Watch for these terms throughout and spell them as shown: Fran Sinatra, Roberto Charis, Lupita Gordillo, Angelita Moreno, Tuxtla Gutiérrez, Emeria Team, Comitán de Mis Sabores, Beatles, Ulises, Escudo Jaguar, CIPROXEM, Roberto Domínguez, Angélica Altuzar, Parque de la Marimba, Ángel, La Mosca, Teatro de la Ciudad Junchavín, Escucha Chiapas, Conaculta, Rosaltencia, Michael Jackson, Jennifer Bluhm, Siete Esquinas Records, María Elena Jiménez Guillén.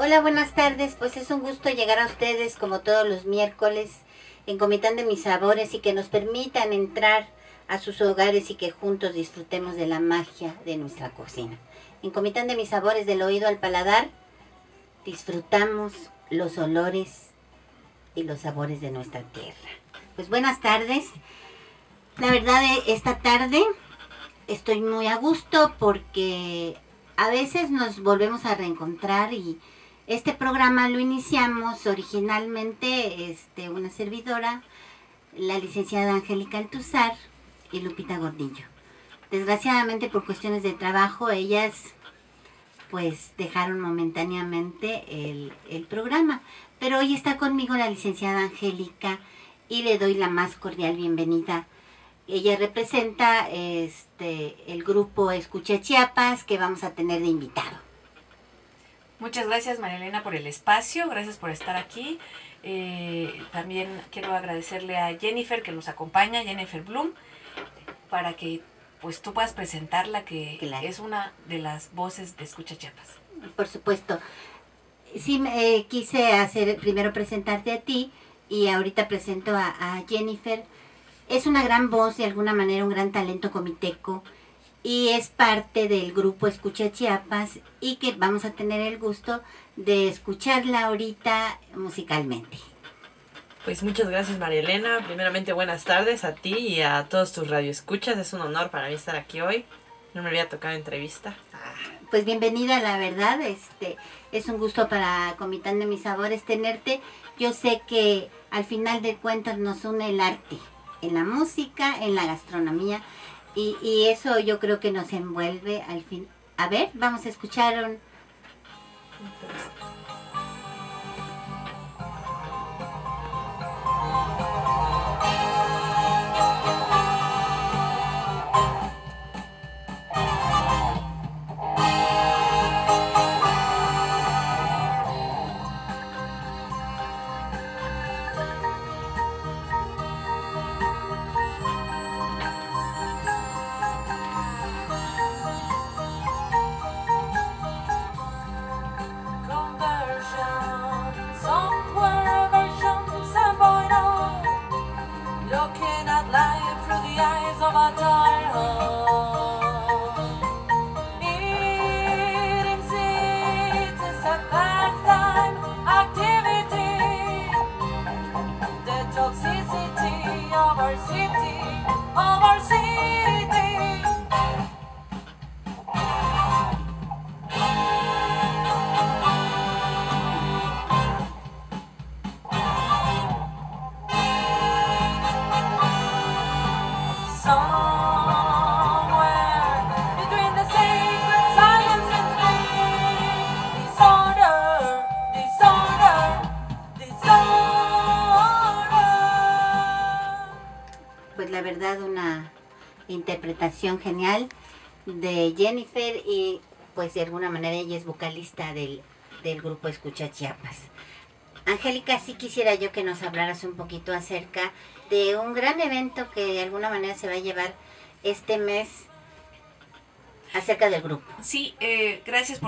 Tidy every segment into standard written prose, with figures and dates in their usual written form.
Hola, buenas tardes. Pues es un gusto llegar a ustedes como todos los miércoles en Comitán de Mis Sabores y que nos permitan entrar a sus hogares y que juntos disfrutemos de la magia de nuestra cocina. En Comitán de Mis Sabores, del oído al paladar, disfrutamos los olores y los sabores de nuestra tierra. Pues buenas tardes. La verdad, esta tarde estoy muy a gusto porque a veces nos volvemos a reencontrar y este programa lo iniciamos originalmente una servidora, la licenciada Angélica Altuzar y Lupita Gordillo. Desgraciadamente, por cuestiones de trabajo, ellas pues dejaron momentáneamente el programa. Pero hoy está conmigo la licenciada Angélica y le doy la más cordial bienvenida. Ella representa el grupo Escucha Chiapas que vamos a tener de invitado. Muchas gracias, María Elena, por el espacio. Gracias por estar aquí. También quiero agradecerle a Jennifer que nos acompaña, Jennifer Bluhm, para que pues tú puedas presentarla, que claro, es una de las voces de Escucha Chiapas. Por supuesto. Sí, quise hacer primero presentarte a ti y ahorita presento a Jennifer. Es una gran voz, de alguna manera un gran talento comiteco, y es parte del grupo Escucha Chiapas y que vamos a tener el gusto de escucharla ahorita musicalmente. Pues muchas gracias, María Elena. Primeramente, buenas tardes a ti y a todos tus radioescuchas. Es un honor para mí estar aquí hoy. No me voy a tocar entrevista. Pues bienvenida, la verdad. Es un gusto para Comitán de Mis Sabores tenerte. Yo sé que al final de cuentas nos une el arte, en la música, en la gastronomía, y eso yo creo que nos envuelve al fin. A ver, vamos a escuchar un... interpretación genial de Jennifer, y pues de alguna manera ella es vocalista del grupo Escucha Chiapas. Angélica, sí quisiera yo que nos hablaras un poquito acerca de un gran evento que de alguna manera se va a llevar este mes acerca del grupo. Sí, gracias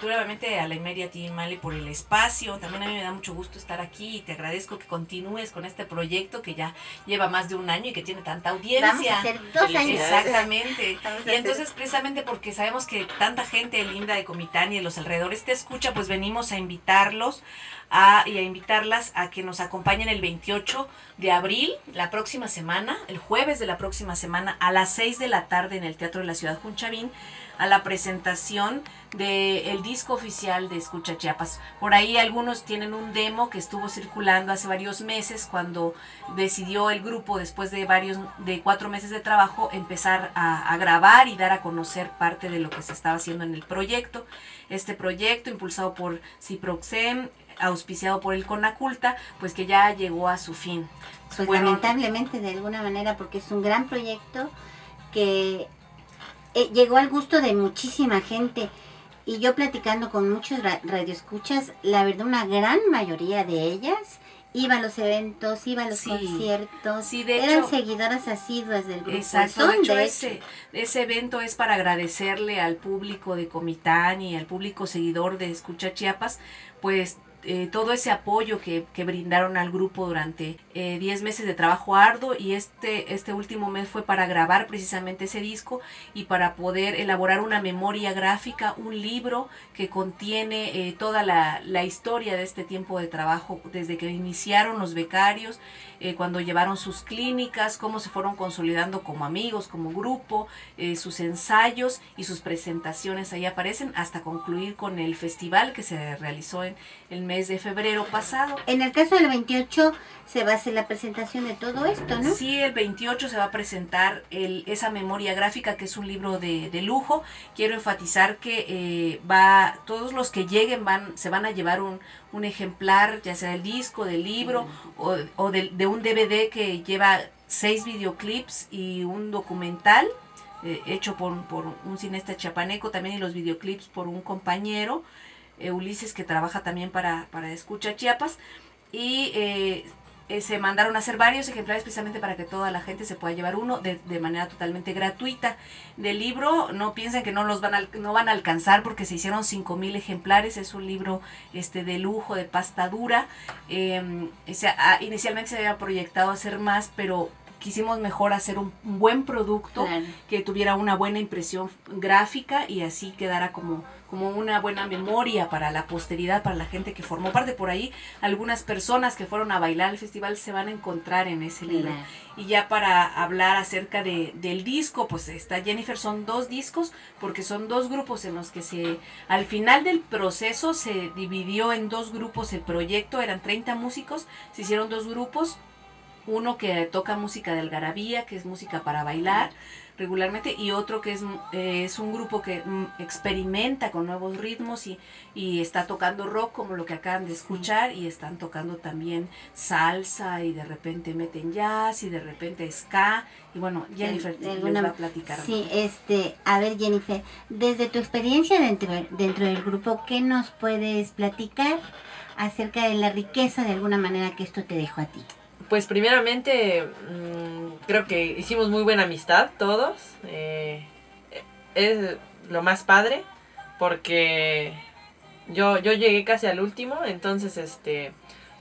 nuevamente a la Emeria Team, Ale, por el espacio. También a mí me da mucho gusto estar aquí y te agradezco que continúes con este proyecto que ya lleva más de un año y que tiene tanta audiencia. Vamos a hacer 2 años. Exactamente. Y entonces, precisamente porque sabemos que tanta gente linda de Comitán y de los alrededores te escucha, pues venimos a invitarlos y a invitarlas a que nos acompañen el 28 de abril, la próxima semana, el jueves de la próxima semana, a las 6 de la tarde en el Teatro de la Ciudad Junchavín, a la presentación del disco oficial de Escucha Chiapas. Por ahí algunos tienen un demo que estuvo circulando hace varios meses cuando decidió el grupo, después de 4 meses de trabajo, empezar a grabar y dar a conocer parte de lo que se estaba haciendo en el proyecto. Este proyecto, impulsado por CIPROXEM, auspiciado por el Conaculta, pues que ya llegó a su fin. Pues bueno, lamentablemente, de alguna manera, porque es un gran proyecto que llegó al gusto de muchísima gente, y yo platicando con muchos radioescuchas, la verdad una gran mayoría de ellas iba a los eventos, iba a los conciertos, eran seguidoras asiduas del grupo. Exacto, de hecho ese evento es para agradecerle al público de Comitán y al público seguidor de Escucha Chiapas, pues todo ese apoyo que brindaron al grupo durante 10 meses de trabajo arduo, y este último mes fue para grabar precisamente ese disco y para poder elaborar una memoria gráfica, un libro que contiene toda la historia de este tiempo de trabajo, desde que iniciaron los becarios, cuando llevaron sus clínicas, cómo se fueron consolidando como amigos, como grupo, sus ensayos y sus presentaciones ahí aparecen, hasta concluir con el festival que se realizó en el mes de febrero pasado. En el caso del 28 se va a hacer la presentación de todo esto, ¿no? Sí, el 28 se va a presentar esa memoria gráfica, que es un libro de lujo. Quiero enfatizar que todos los que lleguen se van a llevar un ejemplar, ya sea del disco, del libro o de un DVD que lleva 6 videoclips y un documental hecho por un cineasta chiapaneco también, y los videoclips por un compañero, Ulises, que trabaja también para Escucha Chiapas, y se mandaron a hacer varios ejemplares precisamente para que toda la gente se pueda llevar uno de manera totalmente gratuita. Del libro, no piensen que no van a alcanzar, porque se hicieron 5,000 ejemplares. Es un libro de lujo, de pasta dura. Inicialmente se había proyectado hacer más, pero quisimos mejor hacer un buen producto, claro, que tuviera una buena impresión gráfica y así quedara como una buena memoria para la posteridad, para la gente que formó parte. Por ahí algunas personas que fueron a bailar al festival se van a encontrar en ese libro. Claro. Y ya para hablar acerca del disco, pues está Jennifer, son 2 discos, porque son 2 grupos en los que al final del proceso se dividió en 2 grupos el proyecto. Eran 30 músicos, se hicieron 2 grupos. Uno que toca música de algarabía, que es música para bailar regularmente, y otro que es un grupo que experimenta con nuevos ritmos y está tocando rock, como lo que acaban de escuchar, y están tocando también salsa, y de repente meten jazz, y de repente ska, y bueno, Jennifer les va a platicar. Sí, a ver, Jennifer, desde tu experiencia dentro del grupo, ¿qué nos puedes platicar acerca de la riqueza de alguna manera que esto te dejó a ti? Pues primeramente creo que hicimos muy buena amistad todos, es lo más padre, porque yo llegué casi al último, entonces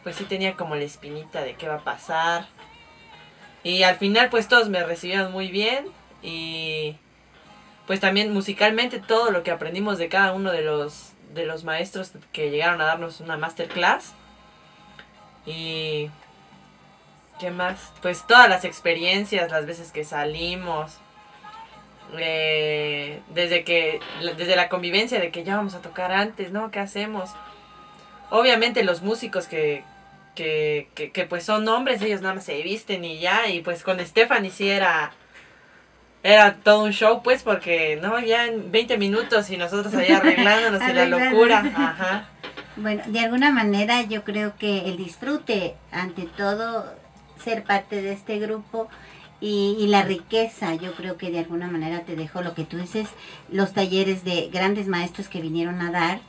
pues sí tenía como la espinita de qué va a pasar, y al final pues todos me recibieron muy bien, y pues también musicalmente todo lo que aprendimos de cada uno de los maestros que llegaron a darnos una masterclass. Y ¿qué más? Pues todas las experiencias, las veces que salimos, desde la convivencia de que ya vamos a tocar antes, ¿no? ¿Qué hacemos? Obviamente los músicos que pues son hombres, ellos nada más se visten y ya, y pues con Stephanie sí era todo un show, pues, porque, ¿no? Ya en 20 minutos y nosotros allá arreglándonos en la locura, ajá. Bueno, de alguna manera yo creo que el disfrute, ante todo, ser parte de este grupo y la riqueza, yo creo que de alguna manera te dejó lo que tú dices, los talleres de grandes maestros que vinieron a dar,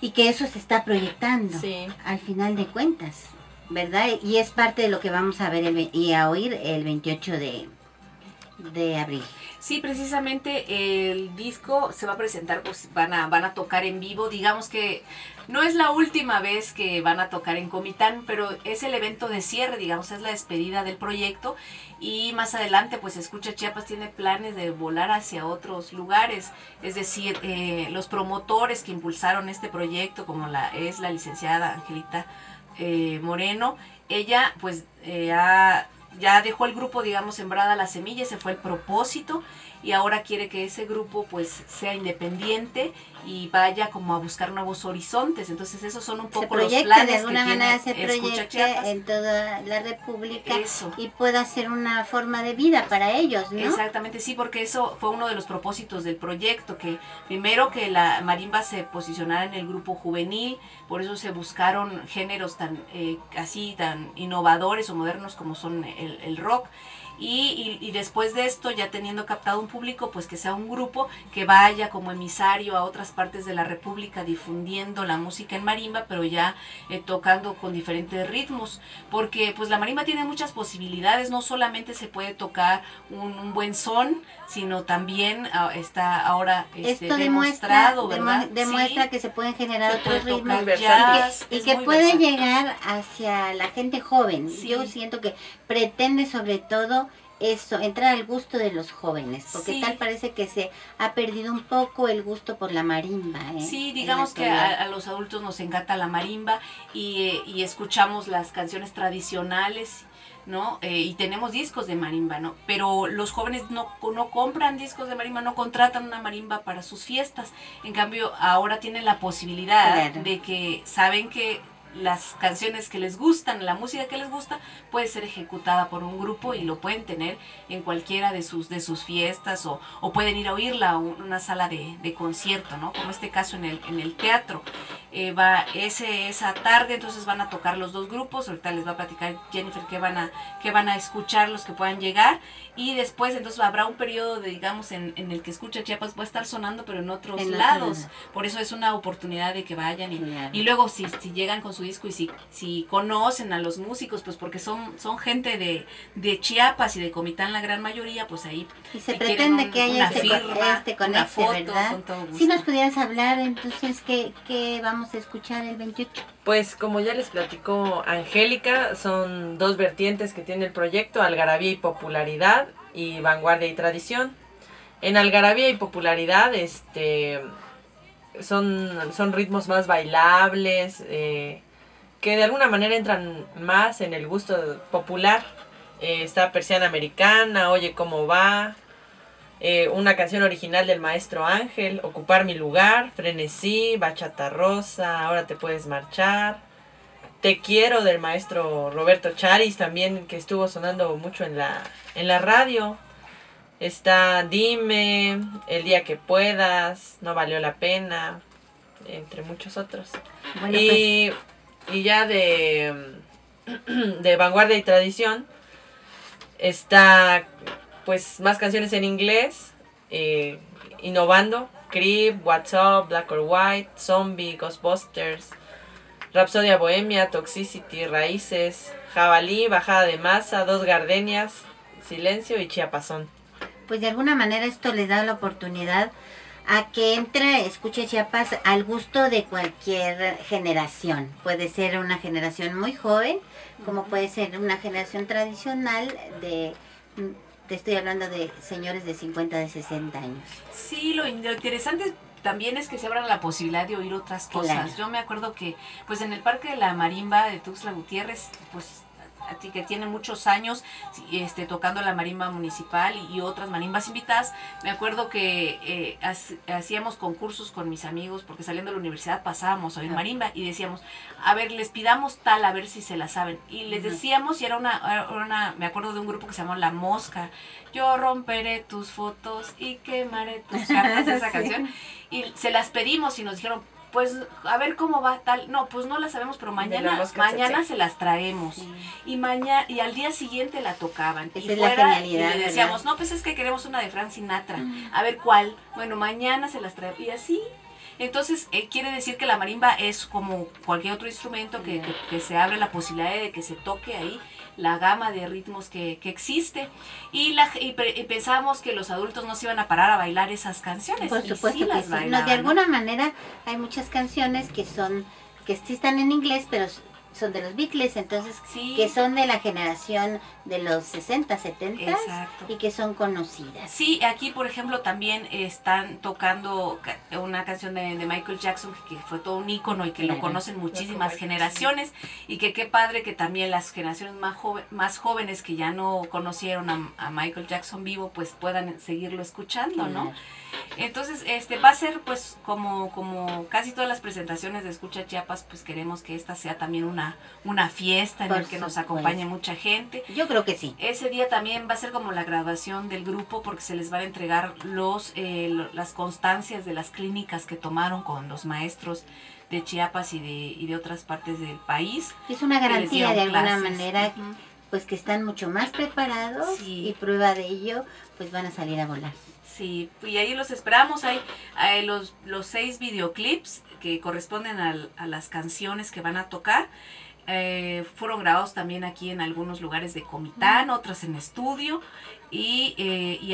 y que eso se está proyectando, sí, al final de cuentas, ¿verdad? Y es parte de lo que vamos a ver y a oír el 28 de abril. Sí, precisamente el disco se va a presentar, pues van a tocar en vivo, digamos que no es la última vez que van a tocar en Comitán, pero es el evento de cierre, digamos, es la despedida del proyecto, y más adelante pues Escucha Chiapas tiene planes de volar hacia otros lugares, es decir, los promotores que impulsaron este proyecto, como es la licenciada Angelita Moreno, ella pues ya dejó el grupo, digamos, sembrada la semilla, se fue el propósito, y ahora quiere que ese grupo pues sea independiente y vaya como a buscar nuevos horizontes. Entonces esos son un poco los planes de alguna manera, se proyecta en toda la república. Eso. Y pueda ser una forma de vida para ellos, ¿no? Exactamente, sí, porque eso fue uno de los propósitos del proyecto, que primero que la marimba se posicionara en el grupo juvenil, por eso se buscaron géneros tan innovadores o modernos como son el rock, y después de esto, ya teniendo captado un público, pues que sea un grupo que vaya como emisario a otras partes de la República difundiendo la música en marimba, pero ya tocando con diferentes ritmos, porque pues la marimba tiene muchas posibilidades, no solamente se puede tocar un buen son, sino también está ahora esto demostrado, ¿verdad? Demuestra, sí, que se pueden generar otros ritmos jazz, y que puede versátil llegar hacia la gente joven. Sí. Yo siento que pretende sobre todo eso, entrar al gusto de los jóvenes, porque sí, tal parece que se ha perdido un poco el gusto por la marimba. Sí, digamos que a los adultos nos encanta la marimba y escuchamos las canciones tradicionales, ¿no? Y tenemos discos de marimba, ¿no? Pero los jóvenes no compran discos de marimba, no contratan una marimba para sus fiestas. En cambio, ahora tienen la posibilidad, claro, de que saben que las canciones que les gustan, la música que les gusta, puede ser ejecutada por un grupo y lo pueden tener en cualquiera de sus fiestas, o pueden ir a oírla a una sala de concierto, ¿no? Como este caso en el teatro. Esa tarde entonces van a tocar los dos grupos. Ahorita les va a platicar Jennifer qué van a escuchar los que puedan llegar, y después entonces habrá un periodo de, digamos, en el que Escucha Chiapas va a estar sonando, pero en otros lados. Por eso es una oportunidad de que vayan, y luego si llegan con su disco y si conocen a los músicos, pues porque son gente de Chiapas y de Comitán la gran mayoría, pues ahí, y se pretende que haya este conecte, ¿verdad? Si nos pudieras hablar entonces qué vamos a escuchar el 28. Pues como ya les platicó Angélica, son dos vertientes que tiene el proyecto: algarabía y popularidad, y vanguardia y tradición. En algarabía y popularidad son ritmos más bailables, que de alguna manera entran más en el gusto popular. Está Persiana Americana, Oye Cómo Va, una canción original del maestro Ángel, Ocupar Mi Lugar, Frenesí, Bachata Rosa, Ahora Te Puedes Marchar, Te Quiero del maestro Roberto Charis, también que estuvo sonando mucho en la radio. Está Dime, El Día Que Puedas, No Valió La Pena, entre muchos otros. Bueno, y ya de vanguardia y tradición está, pues, más canciones en inglés, innovando: Creep, What's Up, Black or White, Zombie, Ghostbusters, Rapsodia Bohemia, Toxicity, Raíces, Jabalí, Bajada de Masa, Dos Gardenias, Silencio y Chiapasón. Pues de alguna manera esto les da la oportunidad a que entre Escucha Chiapas al gusto de cualquier generación. Puede ser una generación muy joven, como puede ser una generación tradicional de... Te estoy hablando de señores de 50, de 60 años. Sí, lo interesante también es que se abran la posibilidad de oír otras cosas. Claro. Yo me acuerdo que, pues, en el Parque de la Marimba de Tuxtla Gutiérrez, pues, que tiene muchos años tocando la marimba municipal y otras marimbas invitadas. Me acuerdo que hacíamos concursos con mis amigos, porque saliendo de la universidad pasábamos a oír marimba y decíamos, a ver, les pidamos tal, a ver si se la saben, y les decíamos, y era una, me acuerdo de un grupo que se llamó La Mosca, Yo Romperé Tus Fotos y Quemaré Tus Cartas, esa sí, canción, y se las pedimos y nos dijeron, pues, a ver cómo va tal. No, pues no la sabemos, pero mañana se las traemos. Sí. Y al día siguiente la tocaban. Esa y fuera, y le decíamos, ¿verdad? No, pues es que queremos una de Fran Sinatra. A ver cuál. Bueno, mañana se las traemos. Y así. Entonces, quiere decir que la marimba es como cualquier otro instrumento que se abre la posibilidad de que se toque ahí la gama de ritmos que existe, y pensábamos que los adultos no se iban a parar a bailar esas canciones. Por supuesto, sí, que sí. Bailaban, no, de alguna manera hay muchas canciones que sí están en inglés, pero son de los Beatles, entonces sí, que son de la generación de los 60, 70, exacto, y que son conocidas. Sí, aquí por ejemplo también están tocando una canción de Michael Jackson, que fue todo un ícono y que, claro, lo conocen muchísimas generaciones, y que qué padre que también las generaciones más jóvenes que ya no conocieron a Michael Jackson vivo, pues puedan seguirlo escuchando, ¿no? Claro. Entonces, va a ser, pues, como casi todas las presentaciones de Escucha Chiapas, pues queremos que esta sea también una fiesta en la que nos acompañe mucha gente. Yo creo que sí. Ese día también va a ser como la graduación del grupo, porque se les van a entregar las constancias de las clínicas que tomaron con los maestros de Chiapas y de otras partes del país. Es una garantía de alguna manera pues que están mucho más preparados, sí, y prueba de ello, pues van a salir a volar. Sí, y ahí los esperamos, hay los 6 videoclips que corresponden a las canciones que van a tocar. Fueron grabados también aquí en algunos lugares de Comitán, otros en estudio, y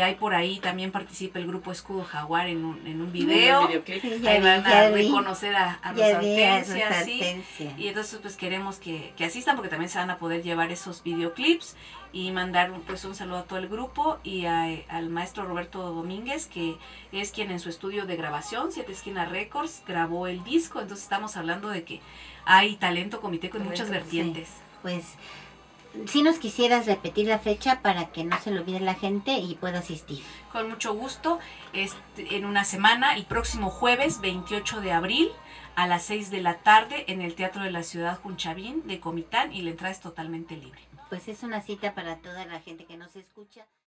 hay por ahí también participa el grupo Escudo Jaguar en un video, sí, ahí van a reconocer a Rosaltencia, sí, y entonces pues queremos que asistan, porque también se van a poder llevar esos videoclips y mandar pues un saludo a todo el grupo y al maestro Roberto Domínguez, que es quien en su estudio de grabación, Siete Esquinas Records, grabó el disco. Entonces estamos hablando de que hay talento comiteco en muchas vertientes. Sí. Pues si nos quisieras repetir la fecha para que no se lo olvide la gente y pueda asistir. Con mucho gusto, en una semana, el próximo jueves 28 de abril a las 6 de la tarde en el Teatro de la Ciudad Junchavín de Comitán, y la entrada es totalmente libre. Pues es una cita para toda la gente que nos escucha.